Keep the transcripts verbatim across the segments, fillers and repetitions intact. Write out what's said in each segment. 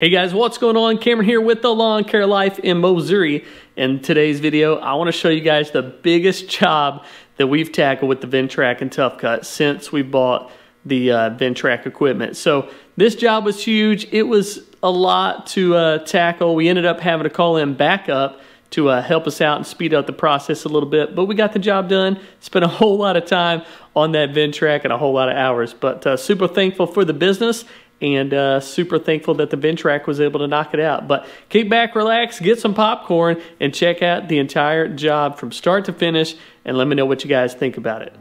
Hey guys, what's going on? Cameron here with The Lawn Care Life in Mowssouri. In today's video, I want to show you guys the biggest job that we've tackled with the Ventrac and Tough Cut since we bought the uh, Ventrac equipment. So this job was huge. It was a lot to uh, tackle. We ended up having to call in backup to uh, help us out and speed up the process a little bit. But we got the job done. Spent a whole lot of time on that Ventrac and a whole lot of hours. But uh, super thankful for the business. And uh, super thankful that the Ventrac was able to knock it out. But kick back, relax, get some popcorn, and check out the entire job from start to finish, and let me know what you guys think about it.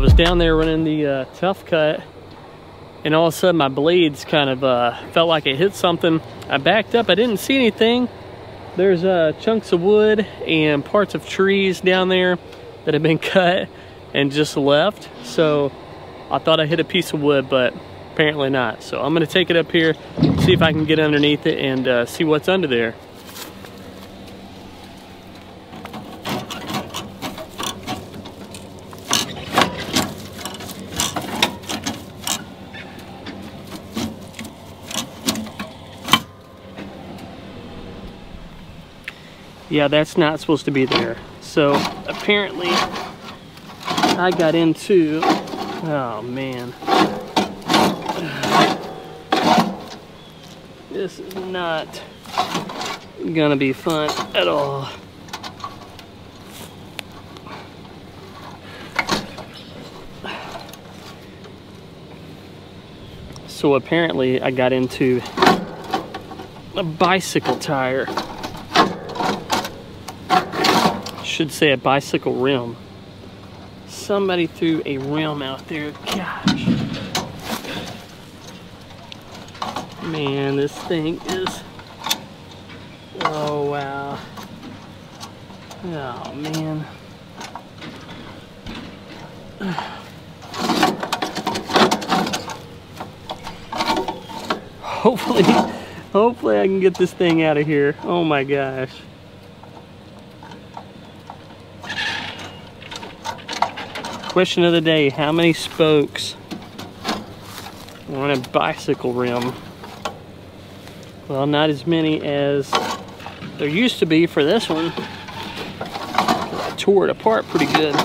was down there running the uh, Tough Cut, and all of a sudden my blades kind of uh, felt like it hit something. I backed up, I didn't see anything. There's uh, chunks of wood and parts of trees down there that have been cut and just left. So I thought I hit a piece of wood, but apparently not. So I'm gonna take it up here, see if I can get underneath it and uh, see what's under there. Yeah, that's not supposed to be there. So apparently I got into, oh man. This is not gonna be fun at all. So apparently I got into a bicycle tire. Should say a bicycle rim. Somebody threw a rim out there. Gosh, man, this thing is, oh wow, oh man. Hopefully, hopefully I can get this thing out of here. Oh my gosh. Question of the day, how many spokes on a bicycle rim? Well, not as many as there used to be for this one. I tore it apart pretty good.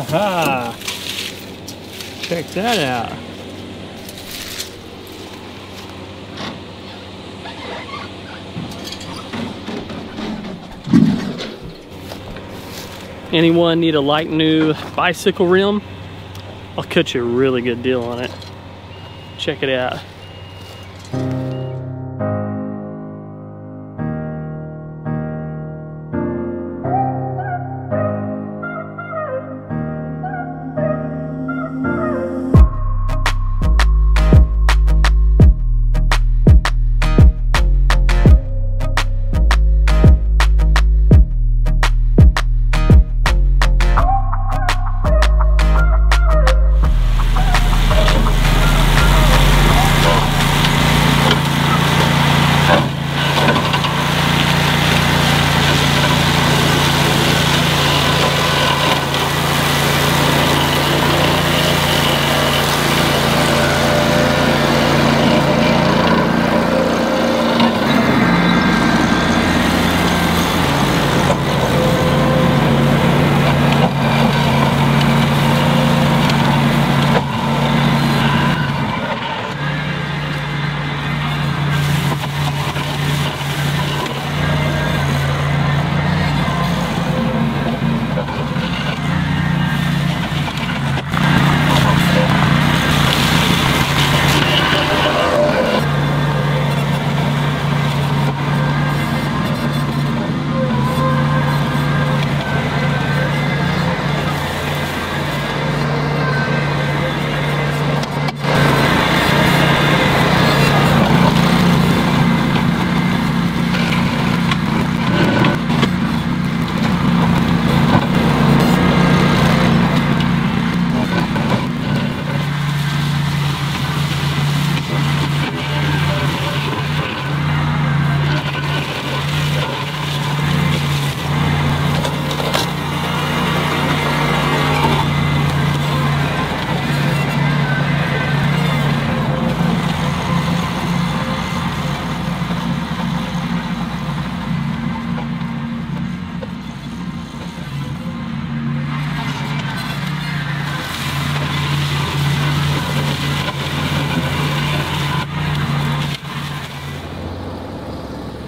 Aha! Check that out. Anyone need a like new bicycle rim? I'll cut you a really good deal on it. Check it out.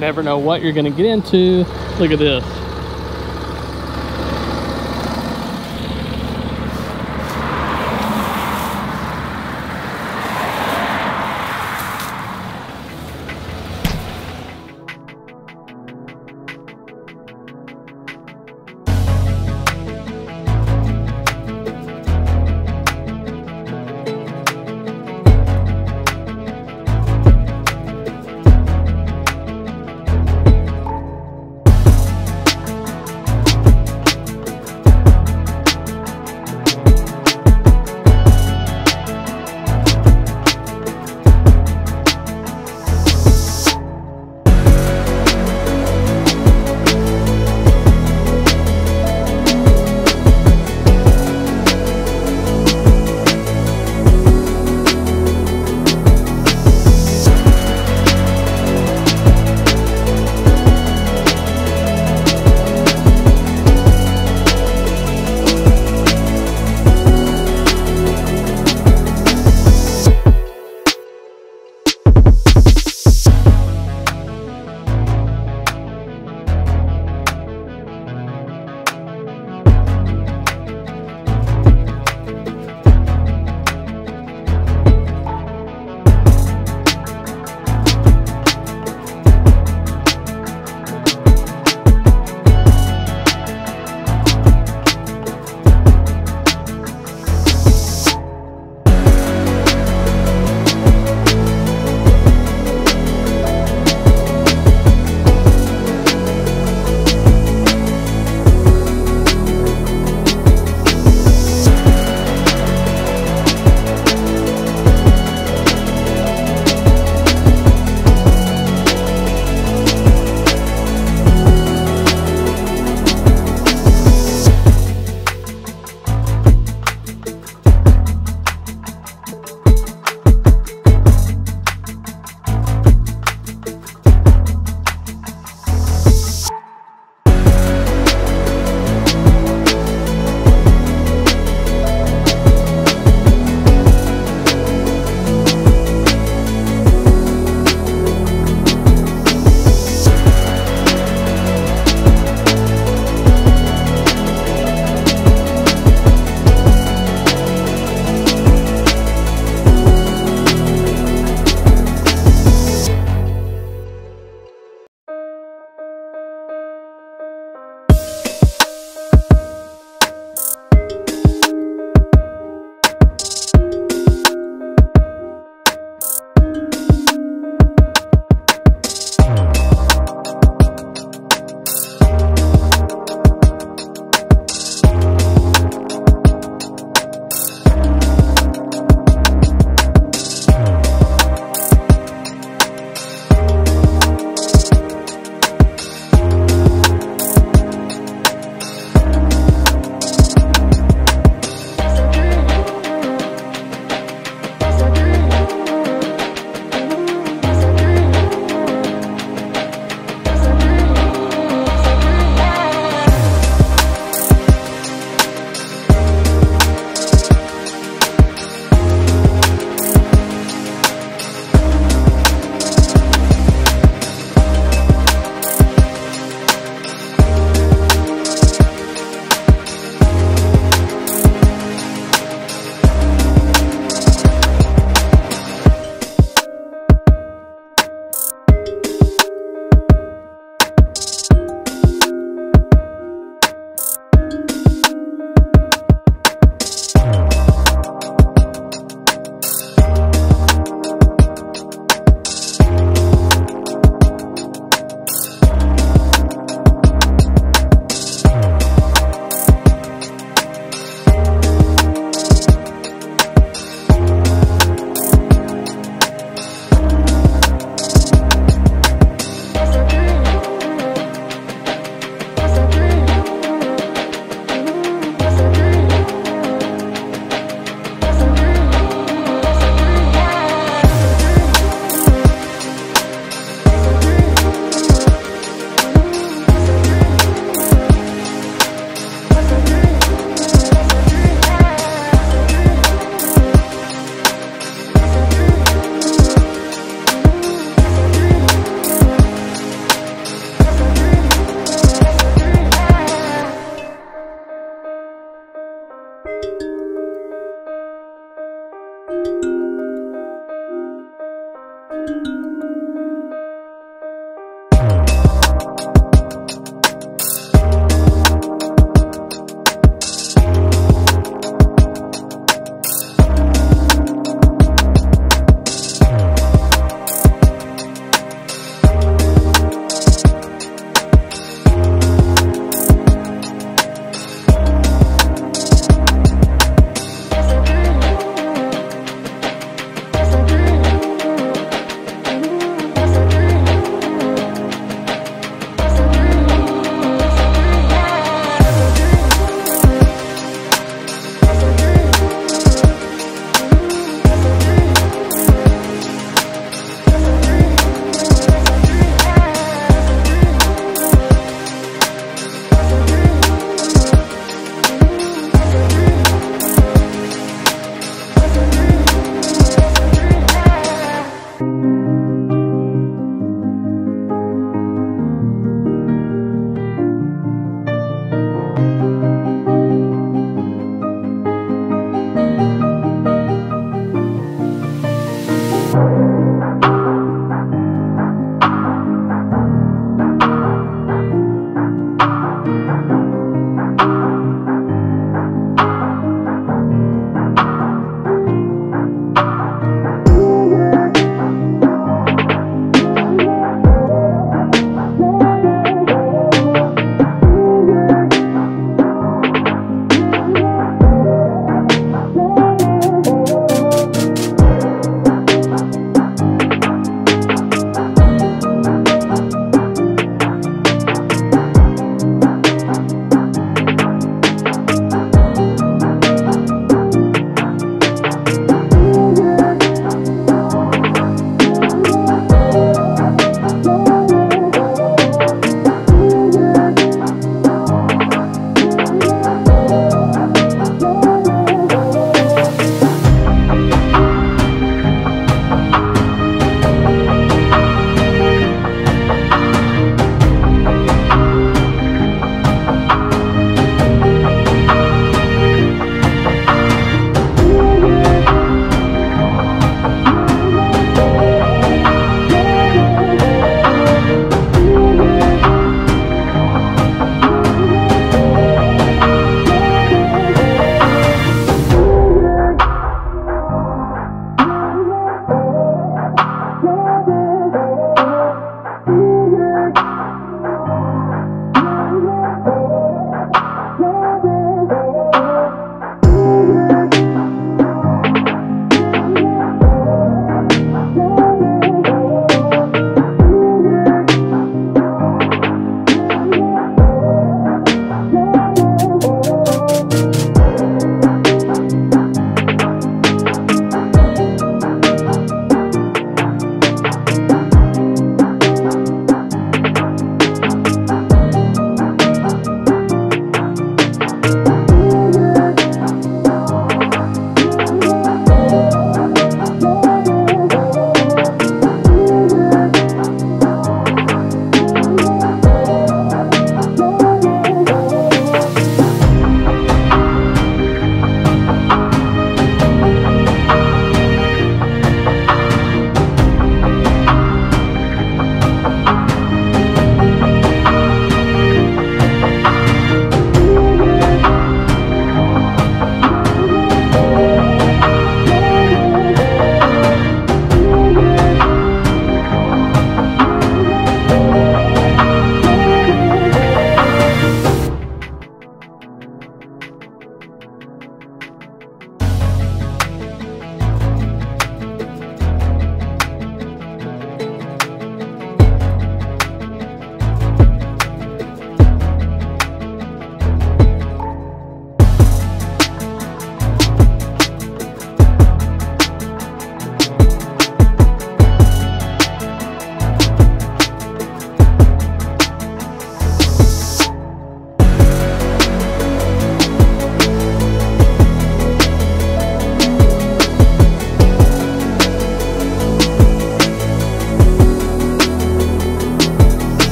Never know what you're gonna get into. Look at this.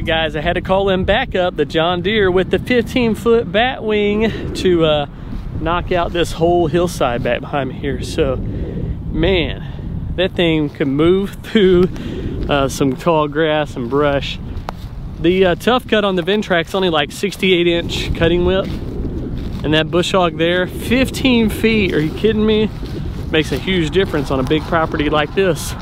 right, guys, I had to call him back up, the John Deere with the fifteen foot bat wing, to uh, knock out this whole hillside back behind me here. So, man, that thing can move through uh, some tall grass and brush. The uh, Tough Cut on the Ventrack's only like sixty-eight inch cutting width. And that bush hog there, fifteen feet, are you kidding me? Makes a huge difference on a big property like this.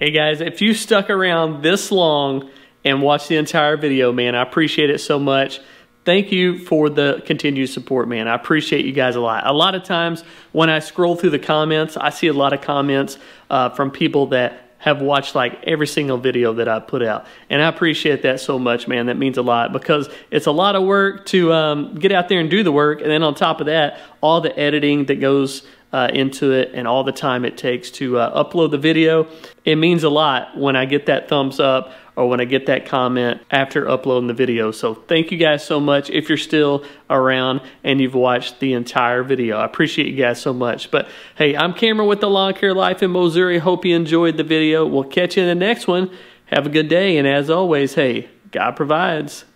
Hey guys, if you stuck around this long and watched the entire video, man, I appreciate it so much. Thank you for the continued support, man. I appreciate you guys a lot. A lot of times when I scroll through the comments, I see a lot of comments uh, from people that have watched like every single video that I put out. And I appreciate that so much, man. That means a lot because it's a lot of work to um, get out there and do the work. And then on top of that, all the editing that goes uh, into it and all the time it takes to uh, upload the video. It means a lot when I get that thumbs up or when I get that comment after uploading the video. So thank you guys so much if you're still around and you've watched the entire video. I appreciate you guys so much. But hey, I'm Cameron with The Lawn Care Life in Mowssouri. Hope you enjoyed the video. We'll catch you in the next one. Have a good day, and as always, hey, God provides.